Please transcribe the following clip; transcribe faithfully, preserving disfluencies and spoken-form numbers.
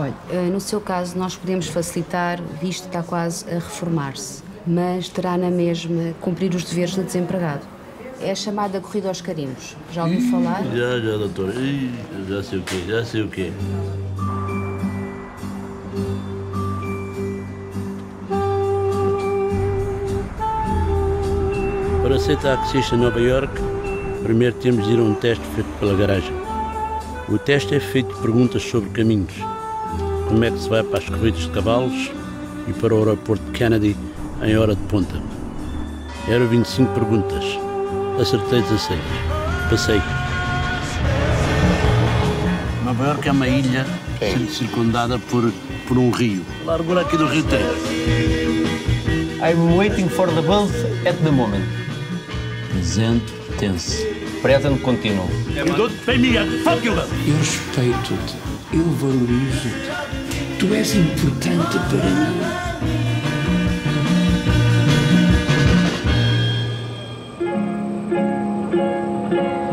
Olha, no seu caso nós podemos facilitar, visto que está quase a reformar-se, mas terá na mesma cumprir os deveres de desempregado. É a chamada corrida aos carimbos. Já ouviu Ih, falar? Já, já, doutora. Ih, já sei o quê, já sei o quê. Para ser taxista em Nova Iorque, primeiro temos de ir a um teste feito pela garagem. O teste é feito de perguntas sobre caminhos. Como é que se vai para as corridas de cavalos e para o aeroporto de Kennedy em hora de ponta. Eram vinte e cinco perguntas. Acertei dezasseis. Passei. Nova Iorque é uma ilha circundada por, por um rio. Largura aqui do Rio Tênis. I'm waiting for the bus at the moment. Presente tense. Present contínuo. You don't pay me a fuck you. Eu respeito-te. Eu valorizo-te. Tu és importante para mim. Thank you.